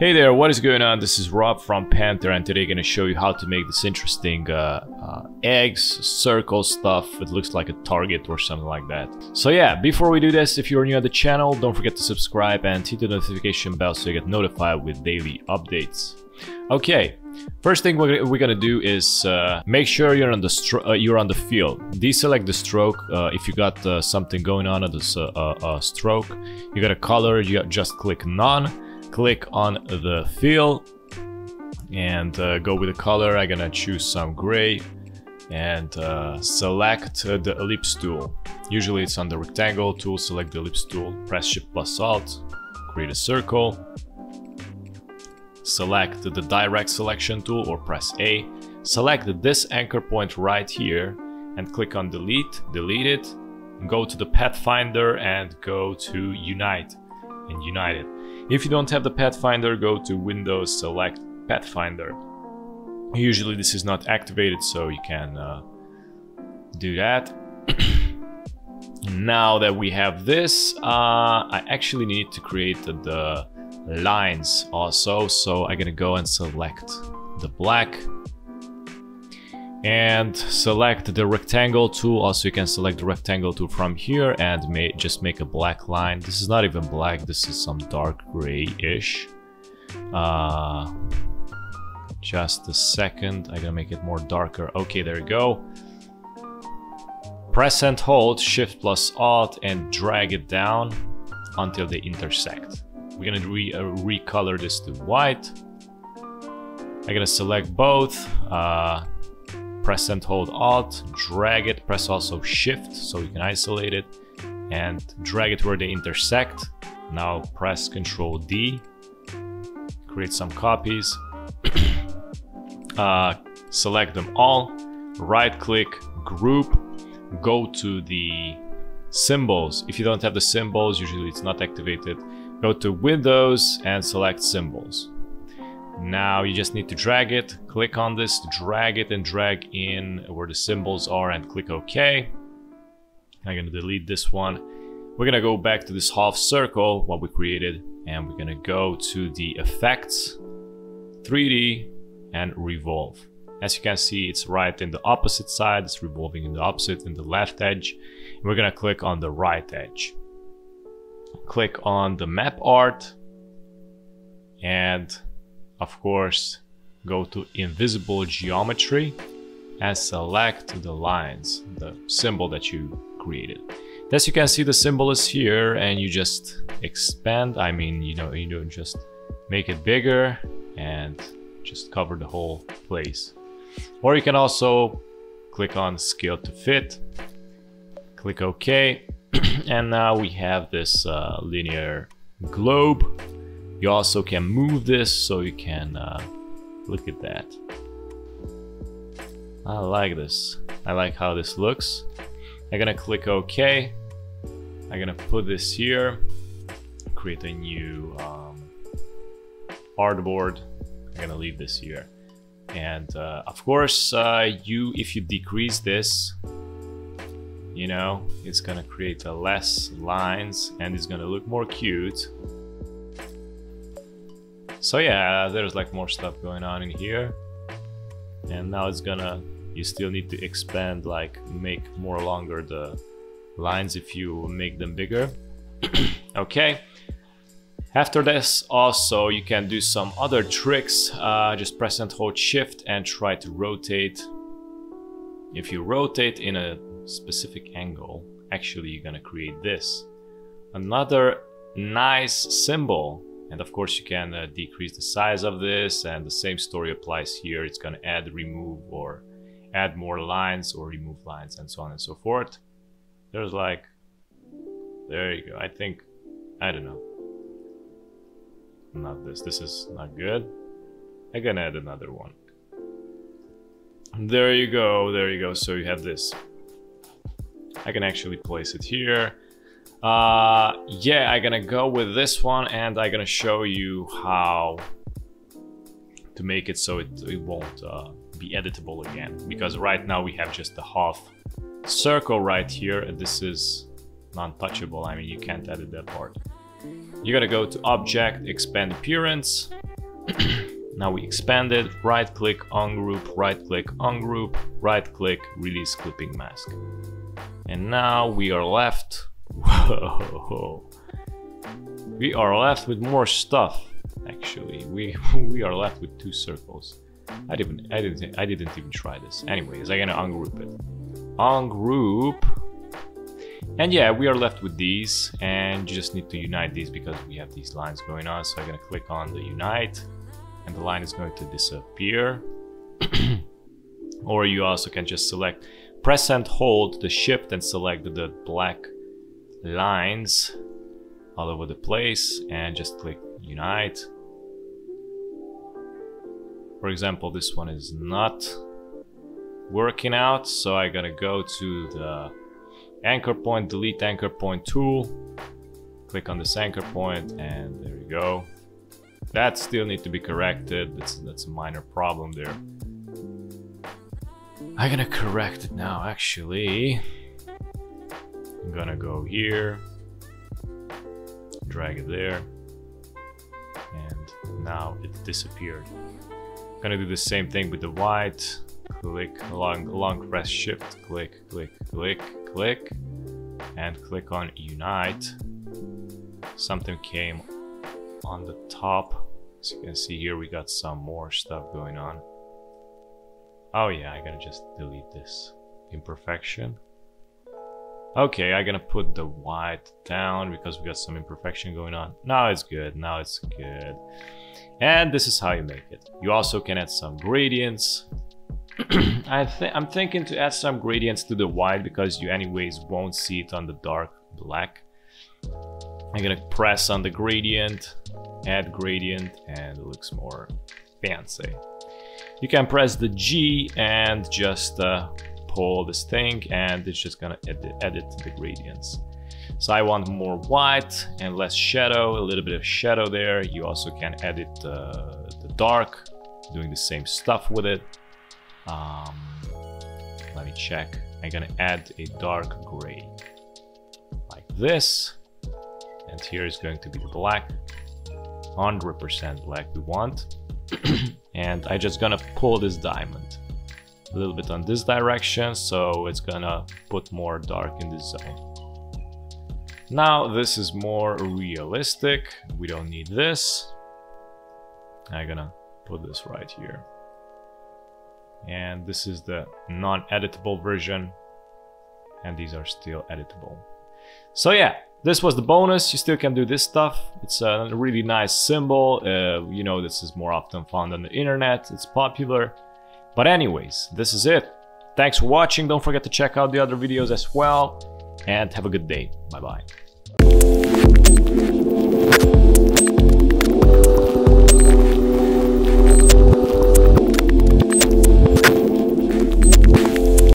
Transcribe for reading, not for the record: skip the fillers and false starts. Hey there, what is going on? This is Rob from Panther, and today I'm gonna show you how to make this interesting eggs, circle stuff. It looks like a target or something like that. So yeah, before we do this, if you're new to the channel, don't forget to subscribe and hit the notification bell so you get notified with daily updates. Okay, first thing we're gonna do is make sure you're on the field. Deselect the stroke. If you got something going on at this stroke, you got a color, you just click none. Click on the fill and go with the color. I'm gonna choose some gray and select the ellipse tool. Usually it's on the rectangle tool. Select the ellipse tool, press Shift plus Alt, create a circle. Select the direct selection tool or press A. Select this anchor point right here and click on delete it. Go to the Pathfinder and go to Unite and unite it. If you don't have the Pathfinder, go to Windows, select Pathfinder. Usually this is not activated, so you can do that. Now that we have this, I actually need to create the lines also, so I'm gonna go and select the black and select the rectangle tool. Also, you can select the rectangle tool from here and just make a black line. This is not even black, this is some dark gray-ish. Just a second, I'm gonna make it more darker. Okay, there you go. Press and hold Shift plus Alt and drag it down until they intersect. We're gonna recolor this to white. I'm gonna select both. Press and hold Alt, drag it, press also Shift so you can isolate it and drag it where they intersect. Now press Ctrl D, create some copies, select them all, right click, group, go to the symbols. If you don't have the symbols, usually it's not activated, go to Windows and select symbols. Now you just need to drag it, click on this, drag it and drag in where the symbols are and click OK. I'm gonna delete this one. We're gonna go back to this half circle, what we created, and we're gonna go to the effects, 3D and revolve. As you can see, it's right in the opposite side, it's revolving in the opposite, in the left edge. And we're gonna click on the right edge. Click on the map art and of course, go to Invisible Geometry and select the lines, the symbol that you created. As you can see, the symbol is here and you just expand. I mean, you don't just make it bigger and just cover the whole place. Or you can also click on Scale to Fit, click OK. And now we have this linear globe. You also can move this, so you can look at that. I like this. I like how this looks. I'm gonna click OK. I'm gonna put this here, create a new artboard. I'm gonna leave this here. And of course, if you decrease this, you know, it's gonna create less lines and it's gonna look more cute. So yeah, there's like more stuff going on in here. And now it's gonna, you still need to expand, like make more longer the lines if you make them bigger. Okay. After this, also you can do some other tricks. Just press and hold Shift and try to rotate. If you rotate in a specific angle, actually you're gonna create this. Another nice symbol. And of course you can decrease the size of this, and the same story applies here. It's gonna add, remove, or add more lines or remove lines and so on and so forth. There's like, there you go. I think, I don't know. Not this, this is not good. I'm gonna add another one. There you go, there you go. So you have this. I can actually place it here. Yeah, I'm gonna go with this one and I'm gonna show you how to make it so it won't be editable again, because right now we have just the half circle right here and this is non-touchable. I mean, you can't edit that part. You gotta go to Object, Expand Appearance, Now we expand it, right click, ungroup, right click, ungroup, right click, release clipping mask. And now we are left, whoa, we are left with more stuff. Actually, we are left with two circles. I didn't even try this. Anyways, I'm gonna ungroup it. Ungroup. And yeah, we are left with these, and just need to unite these because we have these lines going on. So I'm gonna click on the unite, and the line is going to disappear. Or you also can just select, press and hold the shift and select the black lines all over the place, and just click unite. For example, this one is not working out, so I gotta go to the anchor point, delete anchor point tool, click on this anchor point, and there you go. That still needs to be corrected. That's a minor problem there. I'm gonna correct it now. Actually, I'm gonna go here, drag it there, and now it disappeared. Gonna do the same thing with the white. Click long press shift, click, click, click, click, and click on unite. Something came on the top. As you can see here, we got some more stuff going on. Oh yeah, I'm gonna just delete this imperfection. Okay, I'm gonna put the white down because we got some imperfection going on. Now it's good, now it's good. And this is how you make it. You also can add some gradients. I'm thinking to add some gradients to the white because you anyways won't see it on the dark black. I'm gonna press on the gradient, add gradient, and it looks more fancy. You can press the G and just pull this thing, and it's just gonna edit the gradients. So I want more white and less shadow, a little bit of shadow there. You also can edit the dark, doing the same stuff with it. Let me check. I'm gonna add a dark gray like this, and here is going to be the black, 100% black we want. And I just gonna pull this diamond a little bit on this direction, so it's gonna put more dark in this zone. Now this is more realistic. We don't need this. I'm gonna put this right here. And this is the non-editable version. And these are still editable. So yeah, this was the bonus. You still can do this stuff. It's a really nice symbol. You know, this is more often found on the internet. It's popular. But anyways, this is it. Thanks for watching. Don't forget to check out the other videos as well. And have a good day. Bye-bye.